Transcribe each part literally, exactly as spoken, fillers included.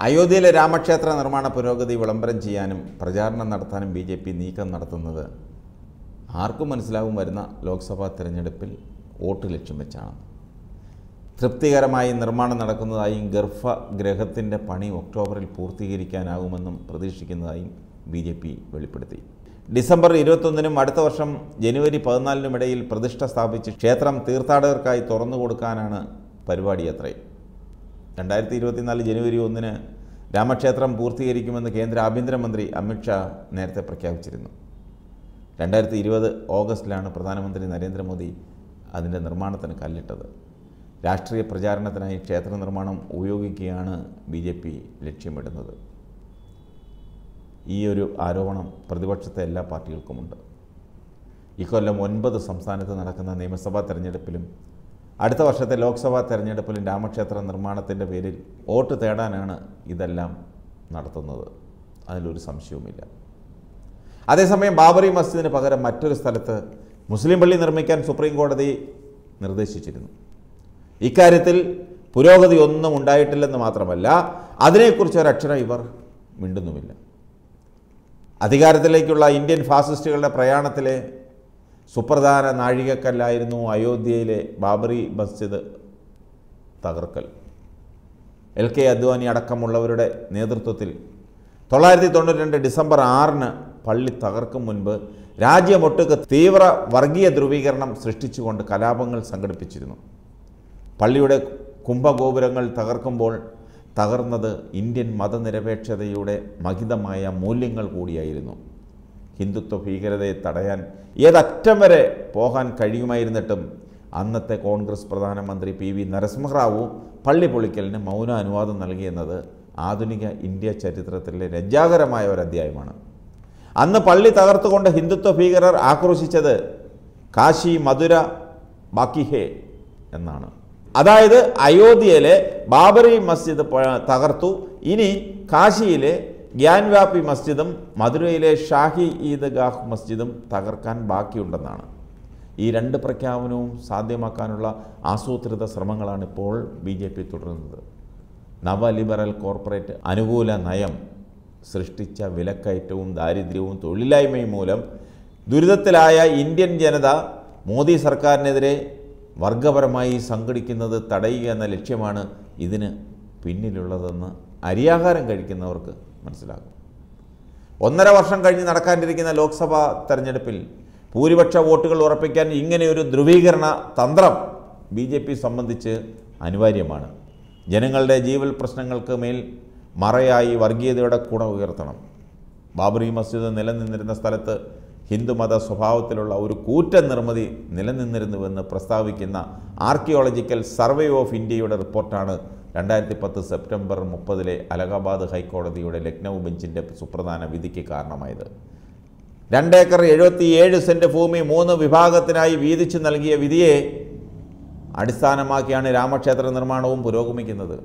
Ayodhya Ramachatra Narmana Purogadi Valambran Jianum, Prajarna Narthan, B J P, Nikan Narthanada Arkum and Slavu Marina, Loksabha Terenadapil, Otu Lichimachana Triptigaramai Narmana Narakunda in Gurfa, Grehathin de Pani, October, Purthirikan Agumanum, Pradeshikin, B J P, Velipati. December Irotun Matavasham, January Panal Medal, Pradeshta Savich, Chetram, Tirthadar Kai, Torno Vodkana, Parivadiatrai. And I Tirotinal January Udine, Ramachetram, Purthirikim and the Kendra Abindra Mandri, Amicha, Nertha Prakachirino. And I Tirotha August land of Pradhanamandri Narendra Modi, Adina Narmanathan Kalita. Rashtriya Prajarnathanai, Chetram Narmanam, Uyogi Kiana, B J P, Lechimatanother. E. Arovanam, Pradivachatella Partil Commanda. Ecolam one but the Samsanathan Nakana name of Sabat Ternidapilim. Adatavashat the Loksabha Ternidapilim, Damachatra and Ramana Tenda Vedil, or to Theda Nana, either lamb, not another. I lose some shumila. At the same Babri Masjid in Pagara Mathura Salata, Muslim Berlin Ramakan Supreme Court of the Nerdeshitin. Icaritil, Puroga the Unna Mundaitil and the Matramala, Adre Kurcharachra Iver, Mindunumilla. Adhigarathalekkulla Indian fascistukalude prayanathile supradhana naazhikakkallayirunnu Ayodhyayile Babri Masjid thakarkal. L K Adwani adakkamullavarude nethrithvathil തൊള്ളായിരത്തി തൊണ്ണൂറ്റി രണ്ട് December ആറിന് പള്ളി തകർക്കും മുൻപ് രാജ്യമൊട്ടുക്ക് തീവ്ര വർഗീയ ധ്രുവീകരണം സൃഷ്ടിച്ചുകൊണ്ട് കലാപങ്ങൾ സംഘടിപ്പിച്ചിരുന്നു. പള്ളിയുടെ കുംഭഗോപുരങ്ങൾ തകർക്കുമ്പോൾ തകർന്നത് ഇന്ത്യൻ മതനിരപേക്ഷതയുടെ മഹിതമായ മൂല്യങ്ങൾ കൂടിയായിരുന്നു. ഹിന്ദുത്വ ഭീകരതയെ തടയാൻ ഏതറ്റം വരെ പോകാൻ കഴിയുമായിരുന്നിട്ടും അന്നത്തെ കോൺഗ്രസ് പ്രധാനമന്ത്രി പി വി നരസിംഹറാവു പള്ളി പൊളിക്കലിന് മൗന അനുവാദം നൽകിയെന്നത് ആധുനിക ഇന്ത്യ ചരിത്രത്തിലെ രഞ്ജകരമായ ഒരു അധ്യായമാണ്. അന്ന് പള്ളി തകർത്തുകൊണ്ട് ഹിന്ദുത്വ ഭീകരർ ആക്രോശിച്ചത് കാശി മധുര ബാക്കിഹേ എന്നാണ്. അതായത് അയോധ്യയിലെ ബാബറി മസ്ജിദ് തകർത്തു, ഇനി കാശിയിലെ ഗ്യാൻവാപി മസ്ജിദും മധുരയിലെ ഷാഹി ഈദ്ഗാഹ് മസ്ജിദും തകർക്കാൻ ബാക്കിയുണ്ടെന്നാണ്. ഈ രണ്ട് പ്രഖ്യാപനവും സാധ്യമാക്കാനുള്ള ആസൂത്രിത ശ്രമങ്ങളാണ് ഇപ്പോൾ ബി ജെ പി തുടരുന്നത്. നവ ലിബറൽ കോർപ്പറേറ്റ് അനുകൂല നയം സൃഷ്ടിച്ച വിലക്കയറ്റവും ദാരിദ്ര്യവും തൊഴിലില്ലായ്മയും മൂലം ദുരിതത്തിലായ ഇന്ത്യൻ ജനത മോദി സർക്കാരിനെതിരെ വർഗപരമായി സംഘടിക്കുന്നത് തടയുക എന്ന ലക്ഷ്യമാണ് ഇതിന് പിന്നിലുള്ളതെന്ന് അരിയാഹാരം കഴിക്കുന്നവർക്ക് മനസ്സിലാകും. ഒന്നര വർഷം കഴിഞ്ഞ് നടക്കാനിരിക്കുന്ന ലോക്സഭാ തെരഞ്ഞെടുപ്പിൽ ഭൂരിപക്ഷ വോട്ടുകൾ ഉറപ്പിക്കാൻ ഇങ്ങനെയൊരു ധ്രുവീകരണ തന്ത്രം ബി ജെ പി സംബന്ധിച്ച് അനിവാര്യമാണ്. ജനങ്ങളുടെ ജീവൽ പ്രശ്നങ്ങൾക്ക് മേൽ മറയായി വർഗീയതയുടെ കുട ഉയർത്തണം. ബാബറി മസ്ജിദ് നിലനിന്നിരുന്ന സ്ഥലത്ത് ഹിന്ദുമത സ്വഭാവത്തിലുള്ള ഒരു കൂറ്റൻ നിർമ്മിതി നിലനിന്നിരുന്നുവെന്ന് പ്രസ്താവിക്കുന്ന ആർക്കിയോളജിക്കൽ സർവേ ഓഫ് ഇന്ത്യയുടെ റിപ്പോർട്ടാണ് രണ്ടായിരത്തി പത്ത് സെപ്റ്റംബർ മുപ്പതിലെ അലഹബാദ് ഹൈക്കോടതിയുടെ ലക്നൗ ബെഞ്ചിൻ്റെ സുപ്രധാന വിധിക്ക് കാരണമായത്. രണ്ട് ഏക്കർ എഴുപത്തിയേഴ് സെൻറ്റ് ഭൂമി മൂന്ന് വിഭാഗത്തിനായി വീതിച്ചു നൽകിയ വിധിയെ അടിസ്ഥാനമാക്കിയാണ് രാമക്ഷേത്ര നിർമ്മാണവും പുരോഗമിക്കുന്നത്.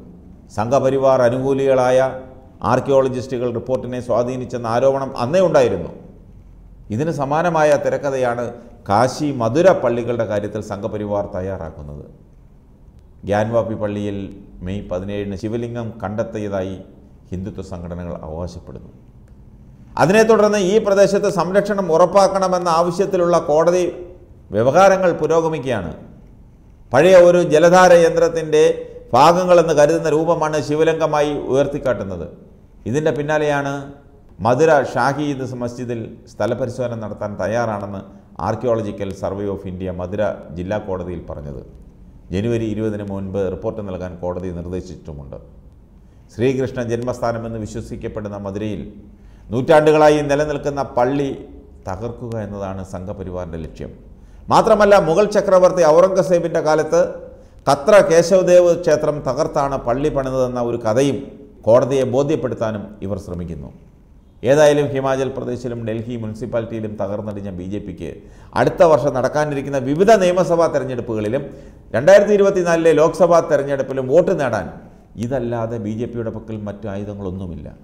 സംഘപരിവാർ അനുകൂലികളായ ആർക്കിയോളജിസ്റ്റുകൾ റിപ്പോർട്ടിനെ സ്വാധീനിച്ചെന്ന ആരോപണം അന്നേ ഉണ്ടായിരുന്നു. ഇതിന് സമാനമായ തിരക്കഥയാണ് കാശി മധുര പള്ളികളുടെ കാര്യത്തിൽ സംഘപരിവാർ തയ്യാറാക്കുന്നത്. ഗ്യാൻവാപി പള്ളിയിൽ മെയ് പതിനേഴിന് ശിവലിംഗം കണ്ടെത്തിയതായി ഹിന്ദുത്വ സംഘടനകൾ അവകാശപ്പെടുന്നു. അതിനെ തുടർന്ന് ഈ പ്രദേശത്ത് സംരക്ഷണം ഉറപ്പാക്കണമെന്ന ആവശ്യത്തിലുള്ള കോടതി വ്യവഹാരങ്ങൾ പുരോഗമിക്കുകയാണ്. പഴയ ഒരു ജലധാര യന്ത്രത്തിൻ്റെ ഭാഗങ്ങളെന്ന് കരുതുന്ന രൂപമാണ് ശിവലിംഗമായി ഉയർത്തിക്കാട്ടുന്നത്. ഇതിൻ്റെ പിന്നാലെയാണ് മധുര ഷാഹി ഈദ് മസ്ജിദിൽ സ്ഥലപരിശോധന നടത്താൻ തയ്യാറാണെന്ന് archaeological survey of India Madurai ജില്ലാ കോടതിയിൽ പറഞ്ഞത്. ജനുവരി ഇരുപതിന് മുൻപ് റിപ്പോർട്ട് നൽകാൻ കോടതി നിർദ്ദേശിച്ചിട്ടുമുണ്ട്. ശ്രീകൃഷ്ണ ജന്മസ്ഥാനമെന്ന് വിശ്വസിക്കപ്പെടുന്ന മധുരയിൽ നൂറ്റാണ്ടുകളായി നിലനിൽക്കുന്ന പള്ളി തകർക്കുക എന്നതാണ് സംഘപരിവാറിൻ്റെ ലക്ഷ്യം. മാത്രമല്ല, മുഗൾ ചക്രവർത്തി ഔറംഗസേബിൻ്റെ കാലത്ത് കത്ര കേശവദേവ് ക്ഷേത്രം തകർത്താണ് പള്ളി പണിതതെന്ന ഒരു കഥയും കോടതിയെ ബോധ്യപ്പെടുത്താനും ഇവർ ശ്രമിക്കുന്നു. ഏതായാലും ഹിമാചൽ പ്രദേശിലും ഡൽഹി മുനിസിപ്പാലിറ്റിയിലും തകർന്നടിഞ്ഞ ബി ജെ പിക്ക് അടുത്ത വർഷം നടക്കാനിരിക്കുന്ന വിവിധ നിയമസഭാ തെരഞ്ഞെടുപ്പുകളിലും രണ്ടായിരത്തി ഇരുപത്തിനാലിലെ ലോക്സഭാ തെരഞ്ഞെടുപ്പിലും വോട്ട് നേടാൻ ഇതല്ലാതെ ബി ജെ പിയുടെ പക്കൽ മറ്റു ആയുധങ്ങളൊന്നുമില്ല.